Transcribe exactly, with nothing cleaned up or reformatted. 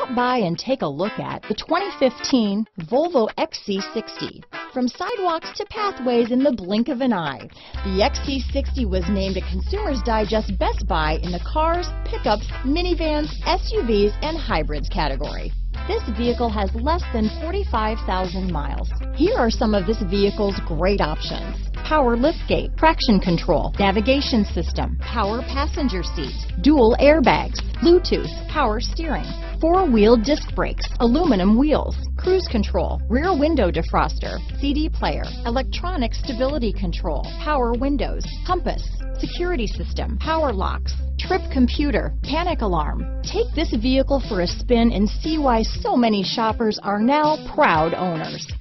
Stop by and take a look at the twenty fifteen Volvo X C sixty. From sidewalks to pathways in the blink of an eye, the X C sixty was named a Consumer's Digest Best Buy in the cars, pickups, minivans, S U Vs, and hybrids category. This vehicle has less than forty-five thousand miles. Here are some of this vehicle's great options: power liftgate, traction control, navigation system, power passenger seat, dual airbags, Bluetooth, power steering, four-wheel disc brakes, aluminum wheels, cruise control, rear window defroster, C D player, electronic stability control, power windows, compass, security system, power locks, trip computer, panic alarm. Take this vehicle for a spin and see why so many shoppers are now proud owners.